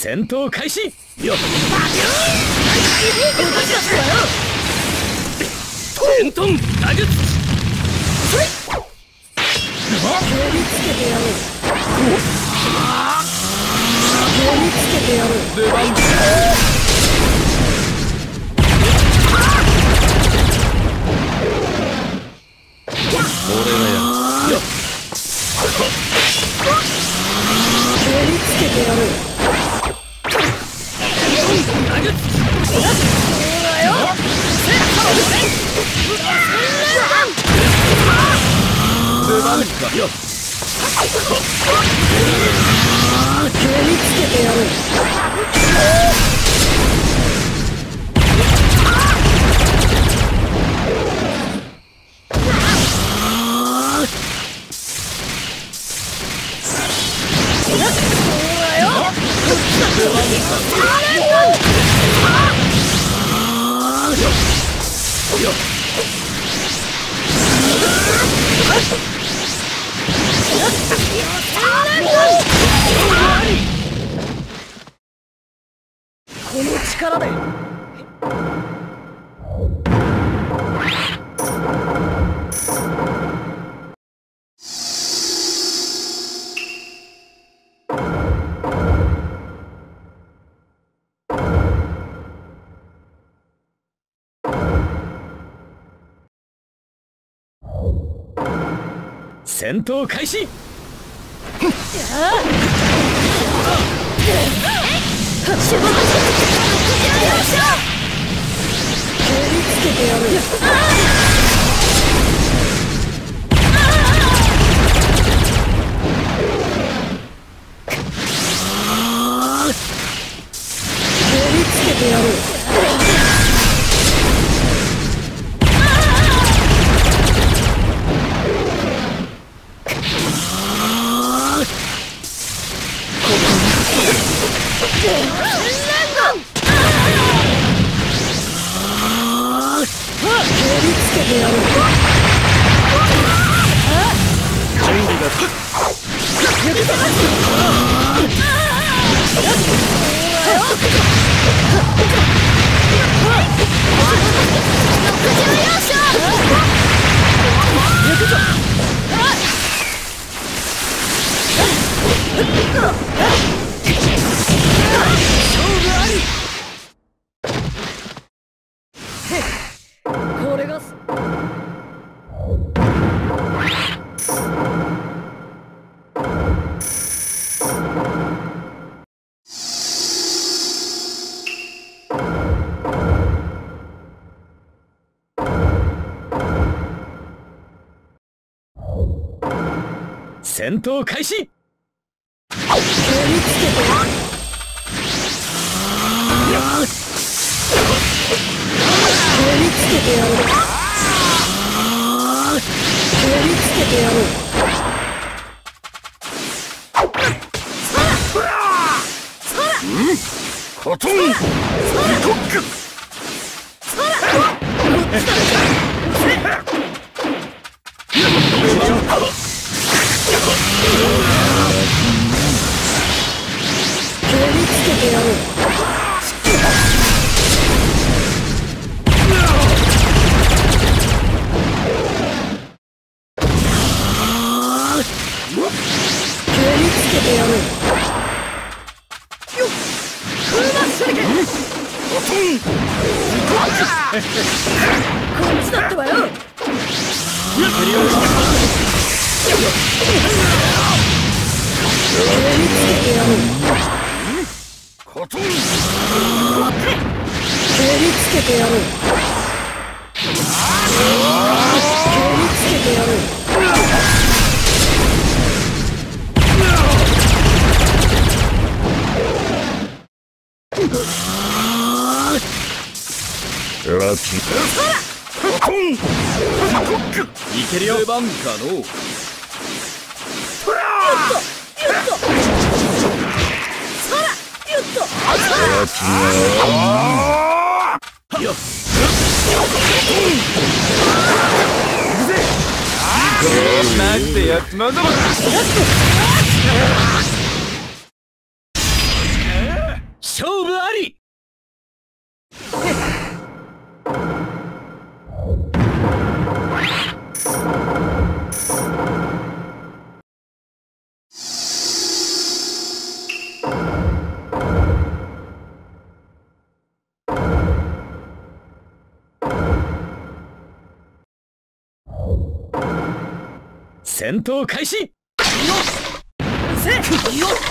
戦闘開始よっ戦闘打撃蹴りつけてやる あれ 戦闘開始戦闘開始 待ってやつまだまだ戦闘開始。よせよ戦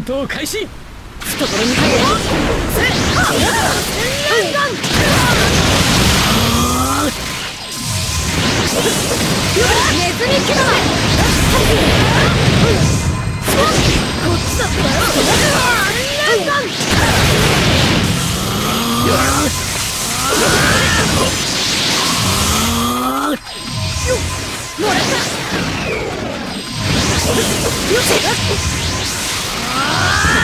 闘開始。懐に入れ。出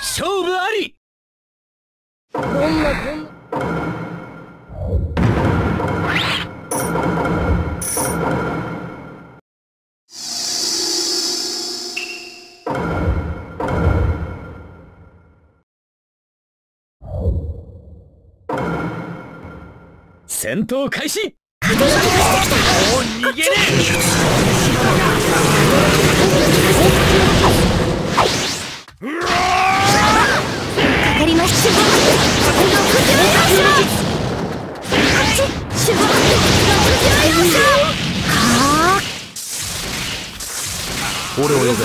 勝負あり。戦闘開始。もう逃げねえ。わかりました。俺を呼べ。行け。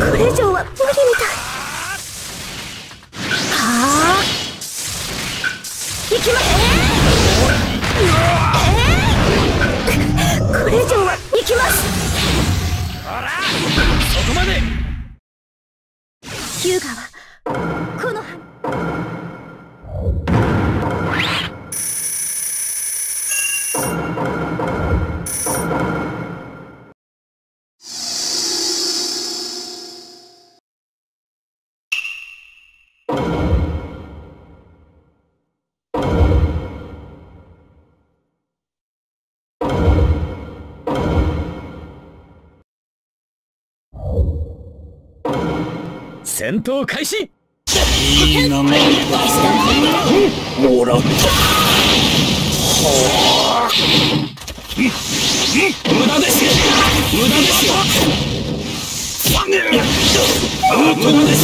これ以上は無理みたい。行きます。これ以上は行きます。ほらそこまで。ヒューガはこの戦闘開始。いい名前もらった。無駄ですよ無駄ですよ無駄です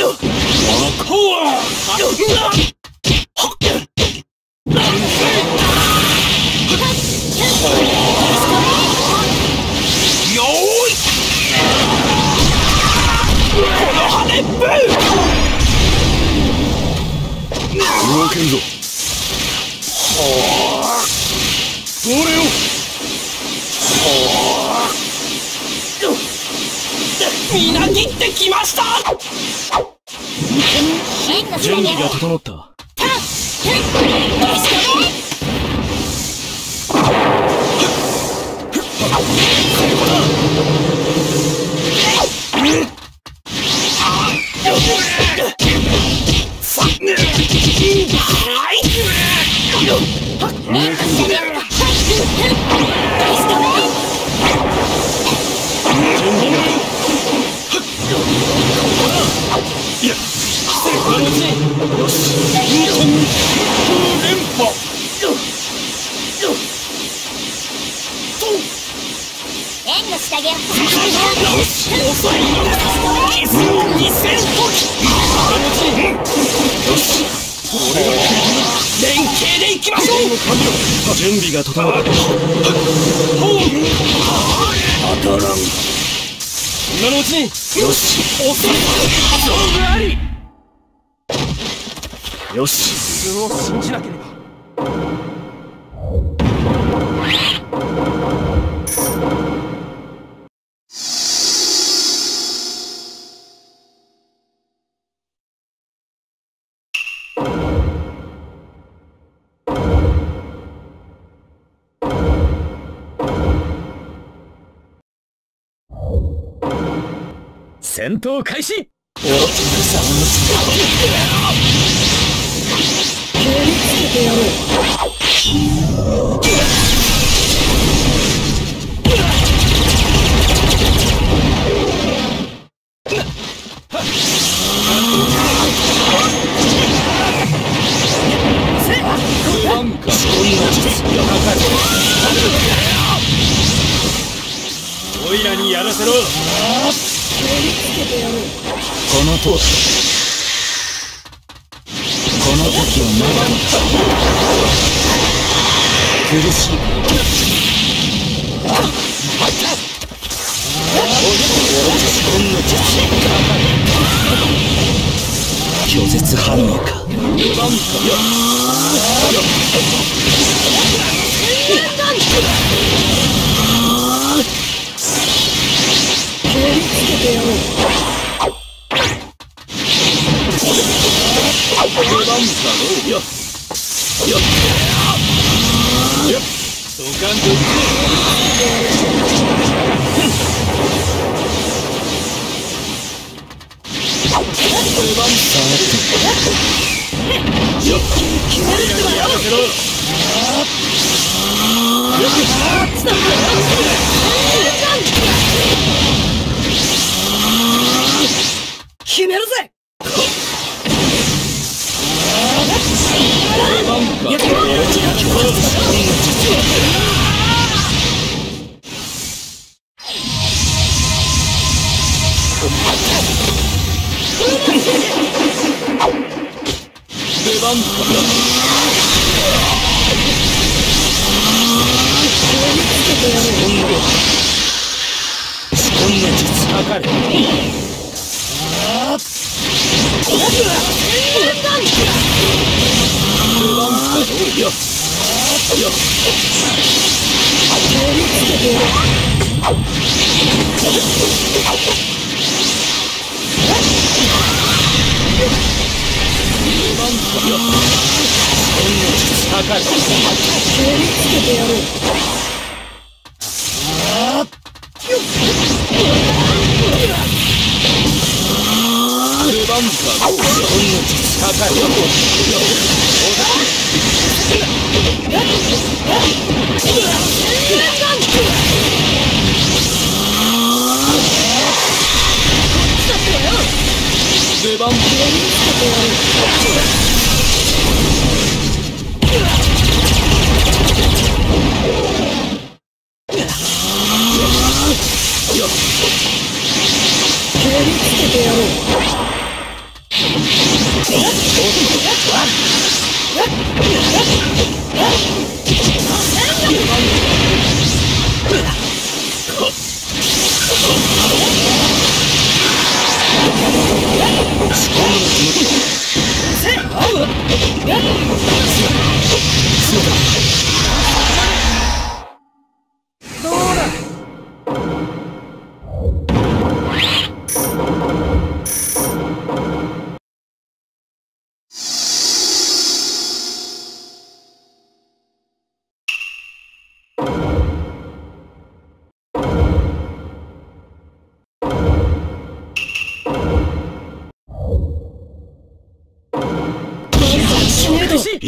よ。それをみなぎってきました。準備が整った。準備が整った。当たらん。今のうちに。よし。よし。自分を信じなければ。戦闘開始。おいらにやらせろ。この時をまだ苦しい。拒絶反応か。決めるぜ。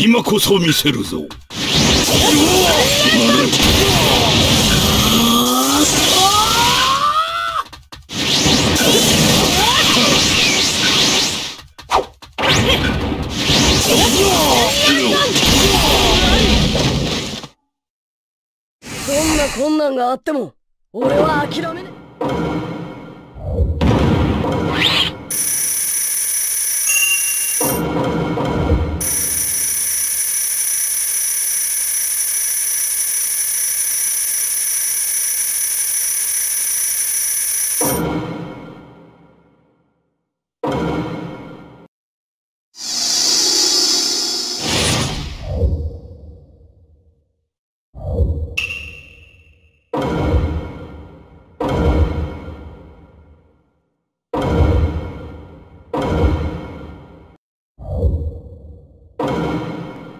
今こそ見せるぞ。 困難があっても俺は諦めね。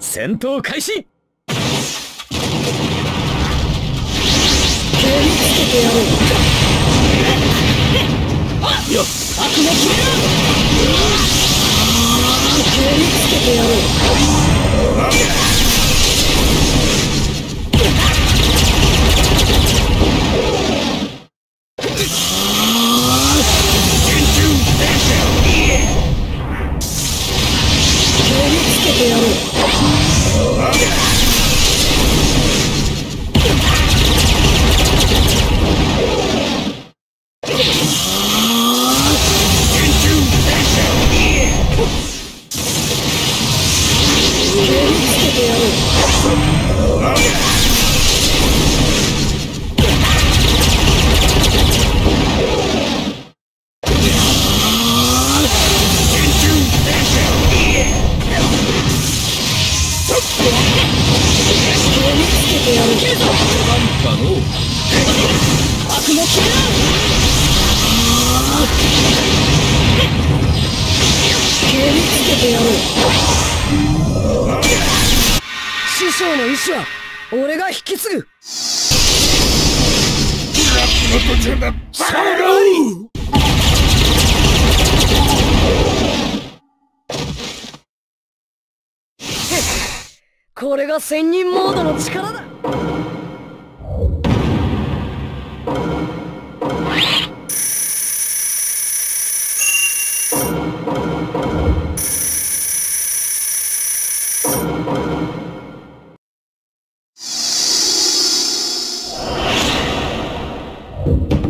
戦闘開始。これが仙人モードの力だ。 you